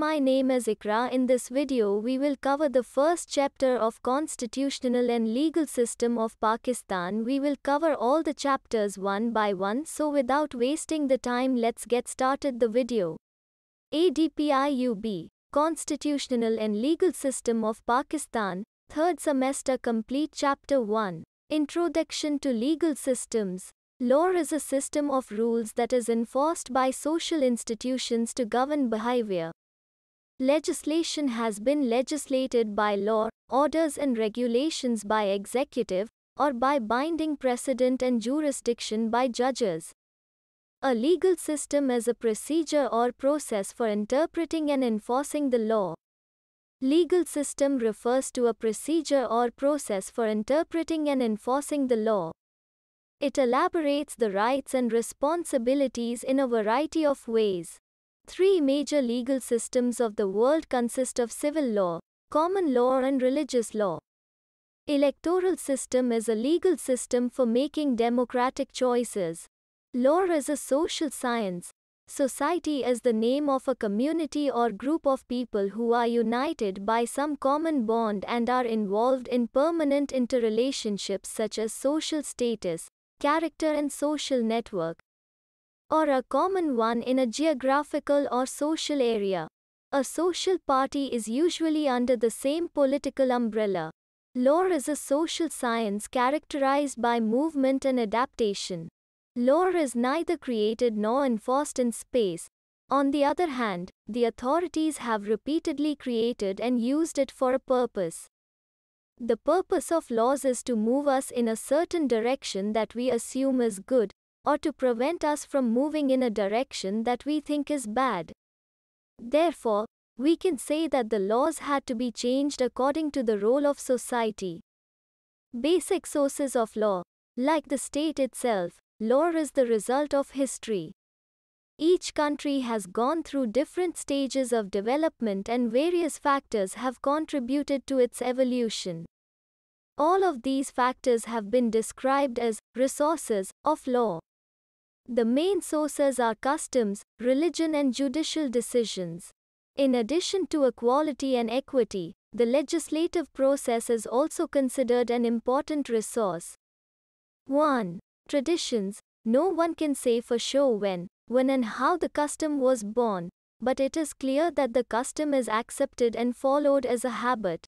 my name is Ikra. In this video we will cover the first chapter of Constitutional and Legal System of Pakistan. We will cover all the chapters one by one, so without wasting the time let's get started the video. ADPIUB, Constitutional and Legal System of Pakistan, Third Semester Complete Chapter 1. Introduction to Legal Systems. Law is a system of rules that is enforced by social institutions to govern behavior. Legislation has been legislated by law, orders and regulations by executive, or by binding precedent and jurisdiction by judges. A legal system is a procedure or process for interpreting and enforcing the law. Legal system refers to a procedure or process for interpreting and enforcing the law. It elaborates the rights and responsibilities in a variety of ways. Three major legal systems of the world consist of civil law, common law and religious law. Electoral system is a legal system for making democratic choices. Law is a social science. Society is the name of a community or group of people who are united by some common bond and are involved in permanent interrelationships such as social status, character and social network, or a common one in a geographical or social area. A social party is usually under the same political umbrella. Law is a social science characterized by movement and adaptation. Law is neither created nor enforced in space. On the other hand, the authorities have repeatedly created and used it for a purpose. The purpose of laws is to move us in a certain direction that we assume is good, or to prevent us from moving in a direction that we think is bad. Therefore, we can say that the laws had to be changed according to the role of society. Basic sources of law. Like the state itself, law is the result of history. Each country has gone through different stages of development and various factors have contributed to its evolution. All of these factors have been described as resources of law. The main sources are customs, religion and judicial decisions. In addition to equality and equity, the legislative process is also considered an important resource. 1. Traditions. No one can say for sure when and how the custom was born, but it is clear that the custom is accepted and followed as a habit.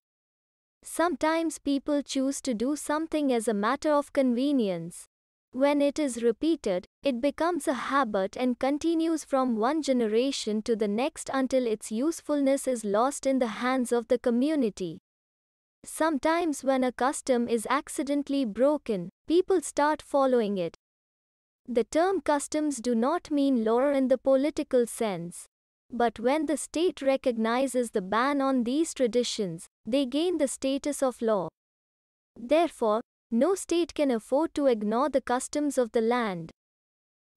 Sometimes people choose to do something as a matter of convenience. When it is repeated, it becomes a habit and continues from one generation to the next until its usefulness is lost in the hands of the community. Sometimes when a custom is accidentally broken, people start following it. The term customs do not mean law in the political sense. But when the state recognizes the ban on these traditions, they gain the status of law. Therefore, no state can afford to ignore the customs of the land.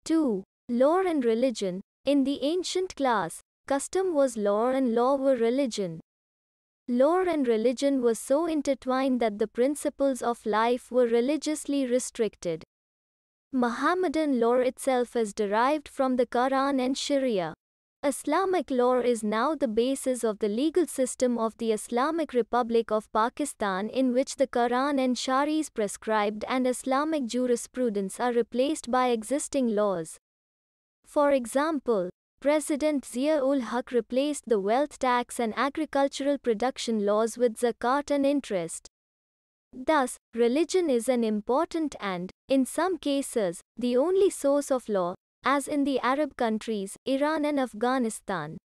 2. Law and religion. In the ancient class, custom was law and law were religion. Law and religion were so intertwined that the principles of life were religiously restricted. Mohammedan law itself is derived from the Quran and Sharia. Islamic law is now the basis of the legal system of the Islamic Republic of Pakistan, in which the Quran and Sharia's prescribed and Islamic jurisprudence are replaced by existing laws. For example, President Zia-ul-Haq replaced the wealth tax and agricultural production laws with zakat and interest. Thus, religion is an important and, in some cases, the only source of law, as in the Arab countries, Iran and Afghanistan.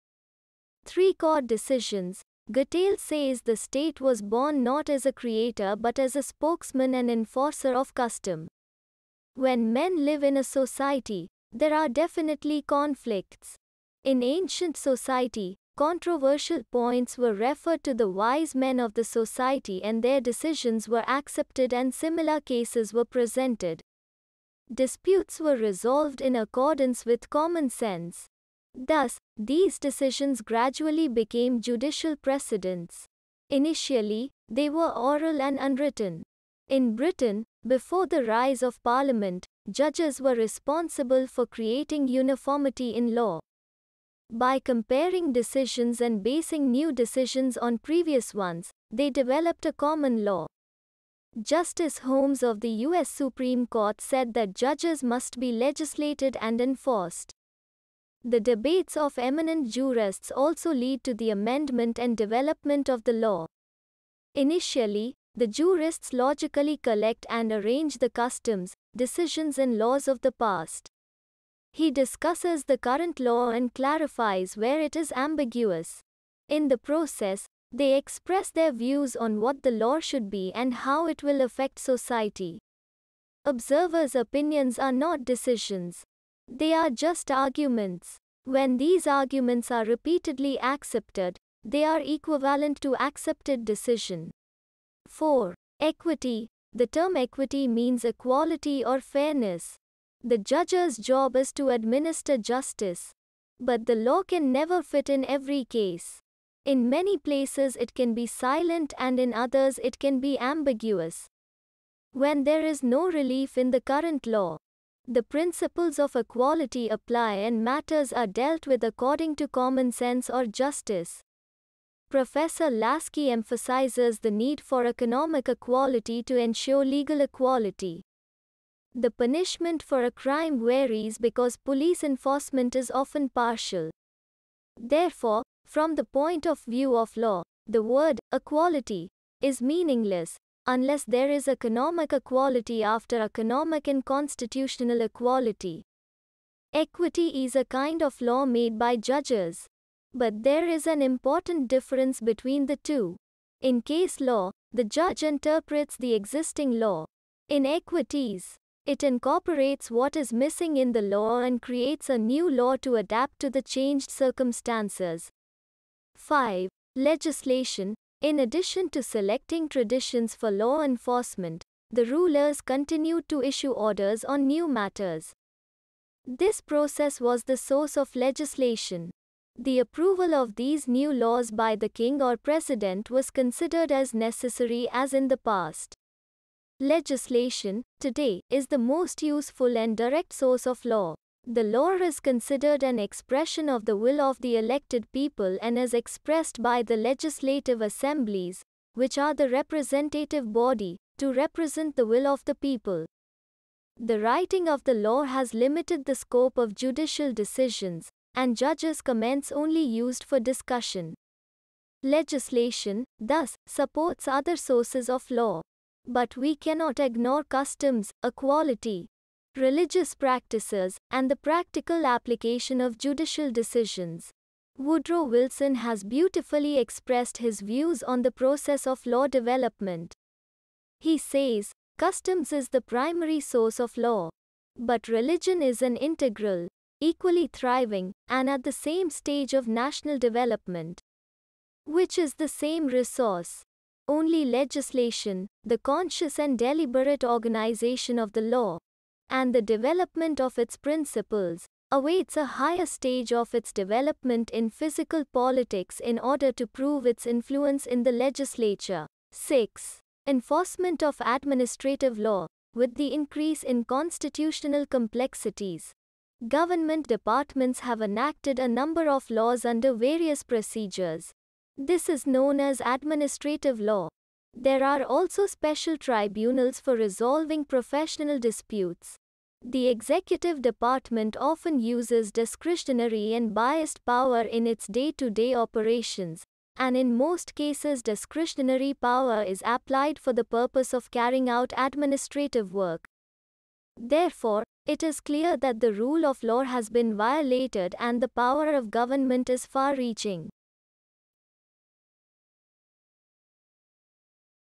3. Court decisions. Ghatel says the state was born not as a creator but as a spokesman and enforcer of custom. When men live in a society, there are definitely conflicts. In ancient society, controversial points were referred to the wise men of the society and their decisions were accepted and similar cases were presented. Disputes were resolved in accordance with common sense. Thus, these decisions gradually became judicial precedents. Initially, they were oral and unwritten. In Britain, before the rise of Parliament, judges were responsible for creating uniformity in law. By comparing decisions and basing new decisions on previous ones, they developed a common law. Justice Holmes of the U.S. Supreme Court said that judges must be legislated and enforced. The debates of eminent jurists also lead to the amendment and development of the law. Initially, the jurists logically collect and arrange the customs, decisions and laws of the past. He discusses the current law and clarifies where it is ambiguous. In the process, they express their views on what the law should be and how it will affect society. Observers' opinions are not decisions. They are just arguments. When these arguments are repeatedly accepted, they are equivalent to accepted decision. 4. Equity. The term equity means equality or fairness. The judge's job is to administer justice. But the law can never fit in every case. In many places it can be silent and in others it can be ambiguous. When there is no relief in the current law, the principles of equality apply and matters are dealt with according to common sense or justice. Professor Laski emphasizes the need for economic equality to ensure legal equality. The punishment for a crime varies because police enforcement is often partial. Therefore, from the point of view of law, the word equality is meaningless unless there is economic equality after economic and constitutional equality. Equity is a kind of law made by judges. But there is an important difference between the two. In case law, the judge interprets the existing law. In equities, it incorporates what is missing in the law and creates a new law to adapt to the changed circumstances. 5. Legislation. In addition to selecting traditions for law enforcement, the rulers continued to issue orders on new matters. This process was the source of legislation. The approval of these new laws by the king or president was considered as necessary as in the past. Legislation, today, is the most useful and direct source of law. The law is considered an expression of the will of the elected people and is expressed by the legislative assemblies, which are the representative body, to represent the will of the people. The writing of the law has limited the scope of judicial decisions, and judges' comments only used for discussion. Legislation, thus, supports other sources of law. But we cannot ignore customs, equality, religious practices, and the practical application of judicial decisions. Woodrow Wilson has beautifully expressed his views on the process of law development. He says, customs is the primary source of law, but religion is an integral, equally thriving, and at the same stage of national development, which is the same resource. Only legislation, the conscious and deliberate organization of the law, and the development of its principles, awaits a higher stage of its development in physical politics in order to prove its influence in the legislature. 6. Enforcement of administrative law. With the increase in constitutional complexities, government departments have enacted a number of laws under various procedures. This is known as administrative law. There are also special tribunals for resolving professional disputes. The executive department often uses discretionary and biased power in its day-to-day operations, and in most cases discretionary power is applied for the purpose of carrying out administrative work. Therefore, it is clear that the rule of law has been violated and the power of government is far-reaching.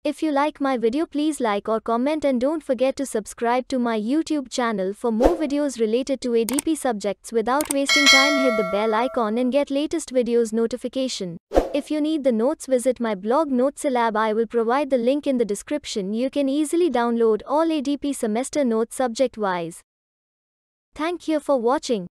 If you like my video, please like or comment and don't forget to subscribe to my YouTube channel for more videos related to ADP subjects. Without wasting time, hit the bell icon and get latest videos notification. If you need the notes, visit my blog Notesy Lab. I will provide the link in the description. You can easily download all ADP semester notes subject-wise. Thank you for watching.